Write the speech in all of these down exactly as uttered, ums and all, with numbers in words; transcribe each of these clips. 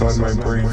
inside my brain.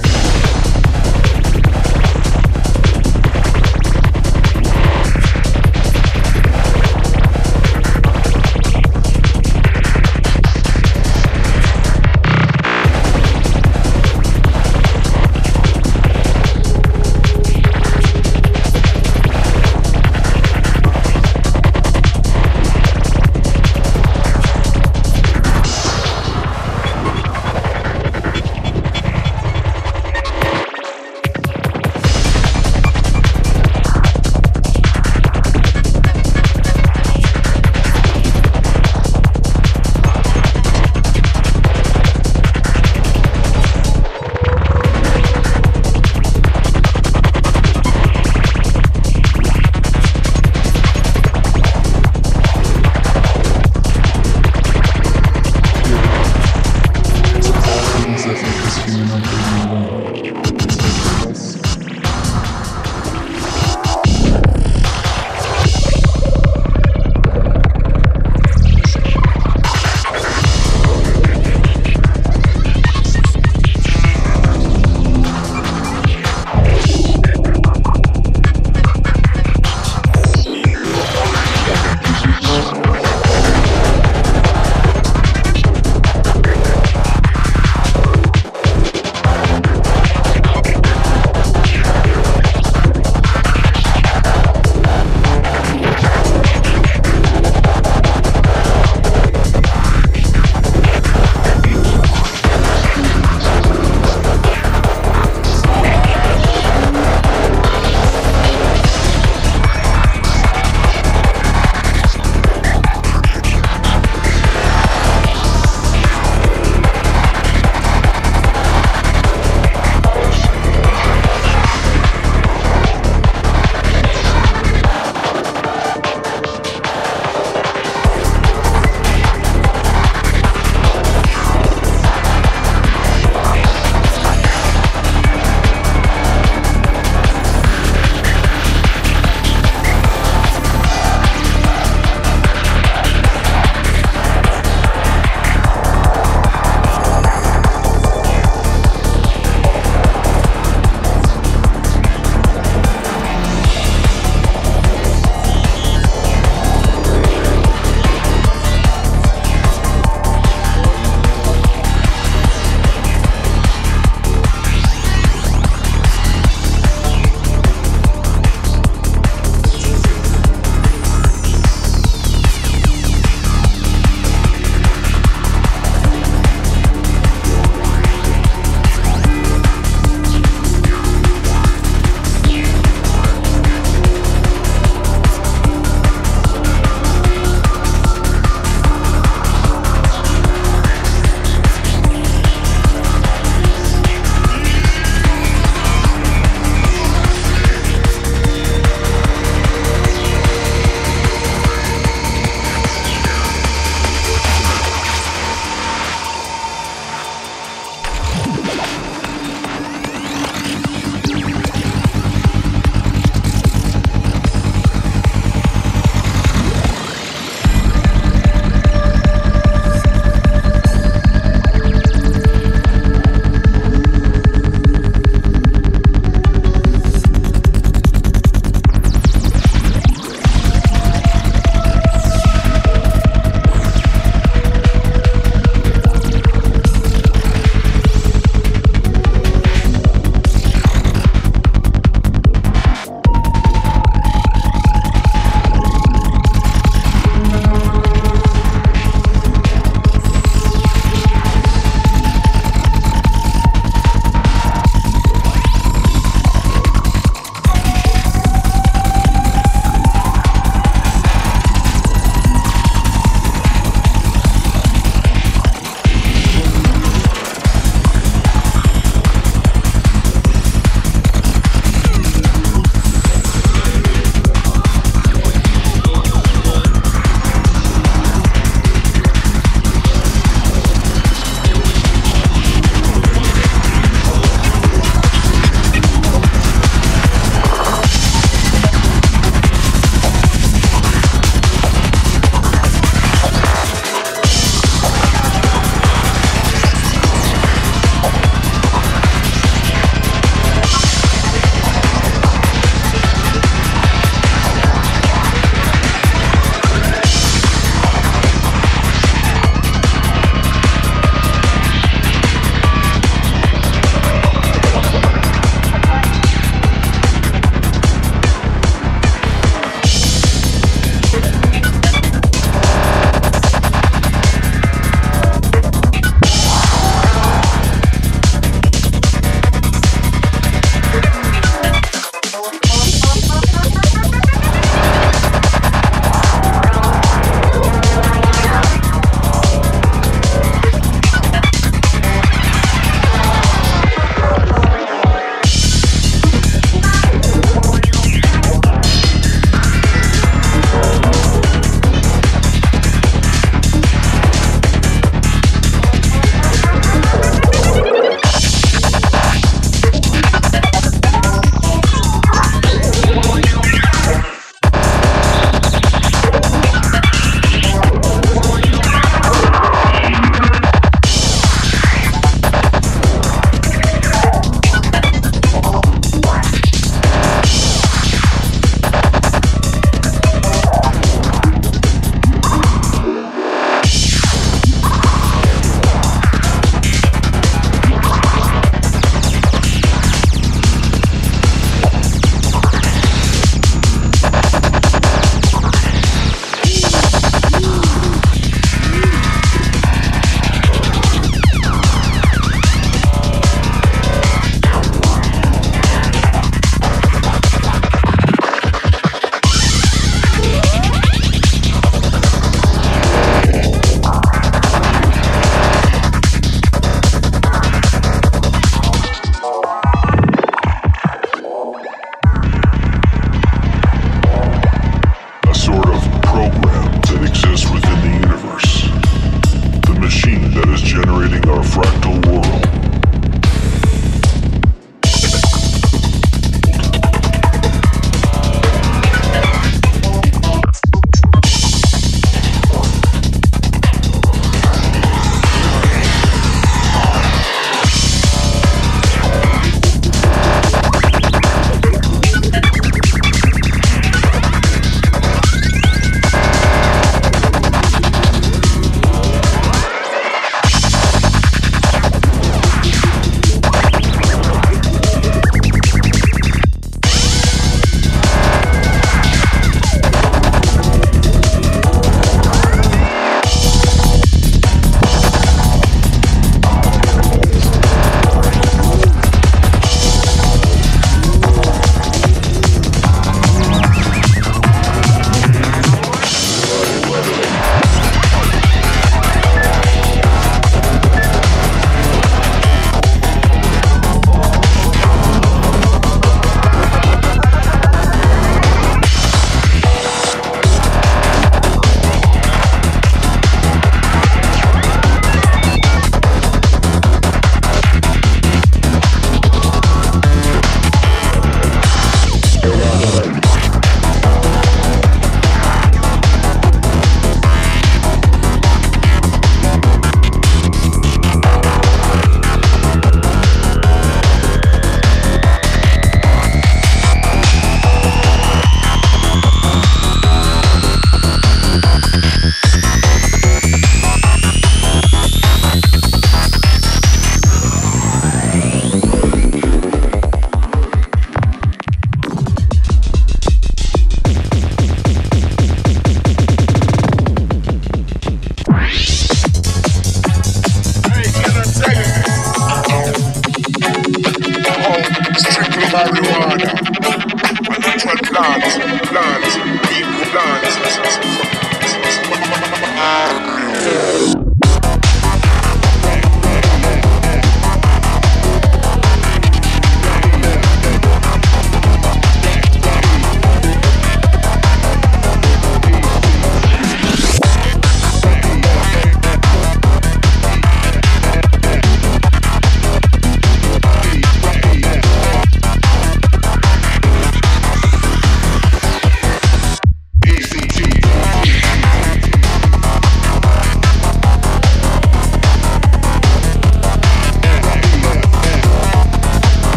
inhabiting our fractal world.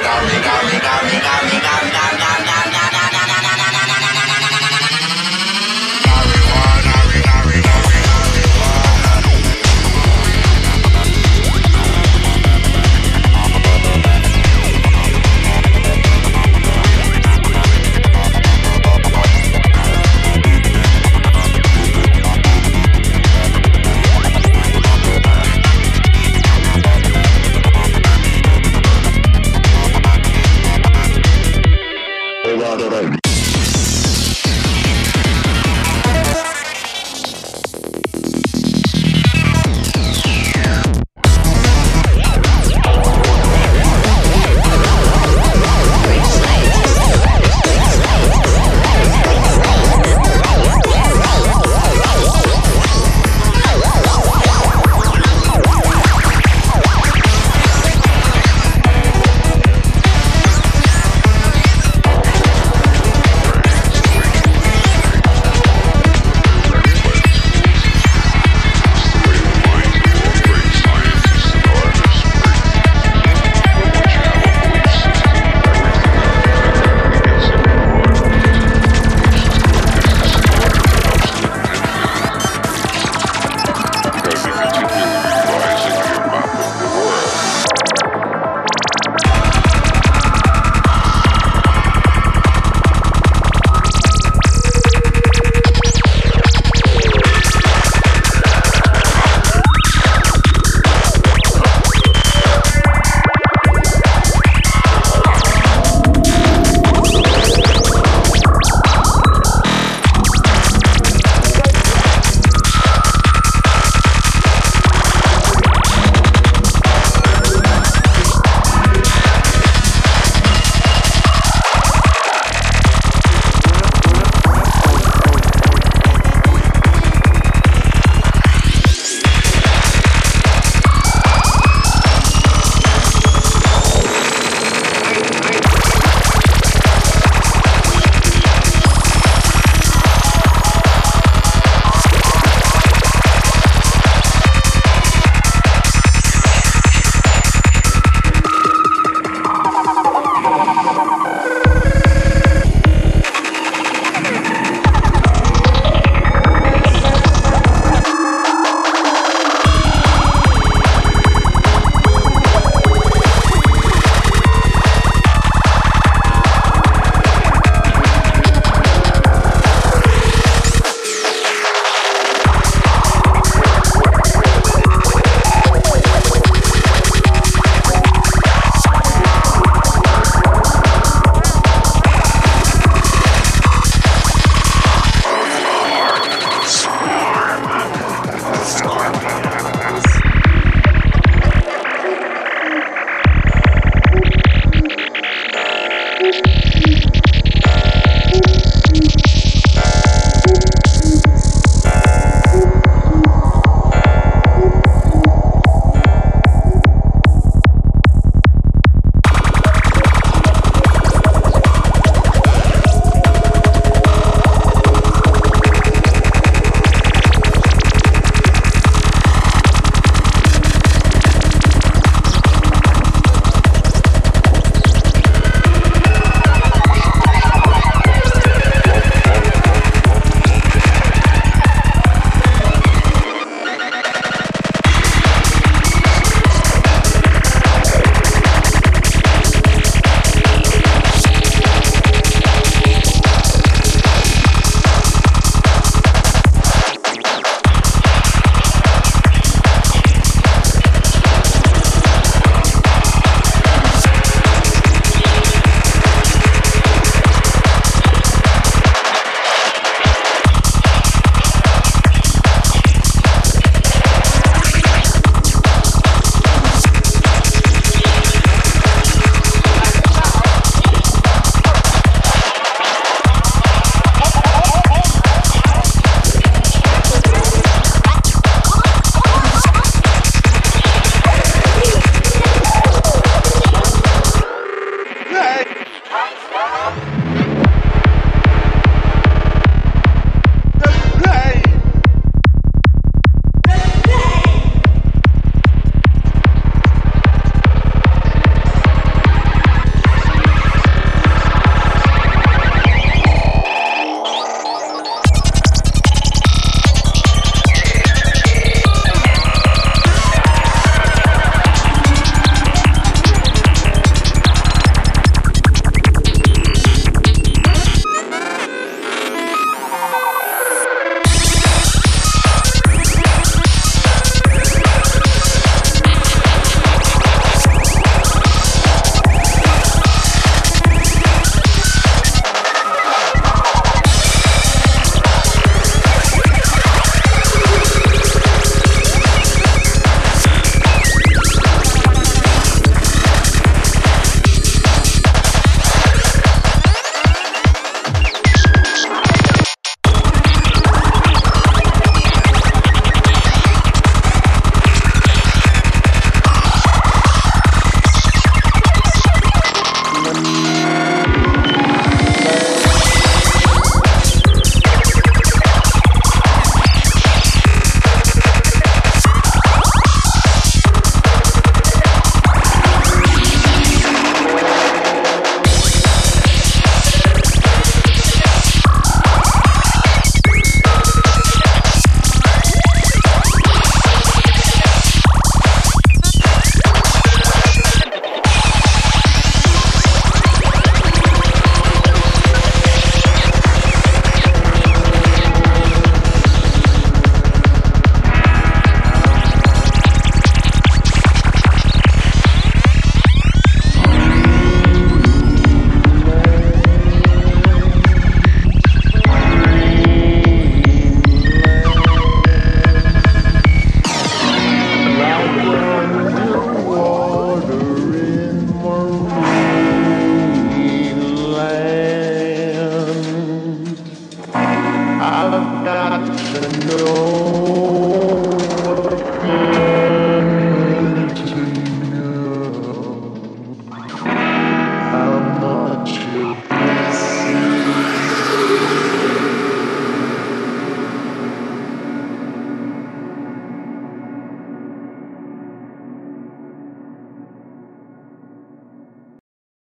Gami, gami, gami, gami.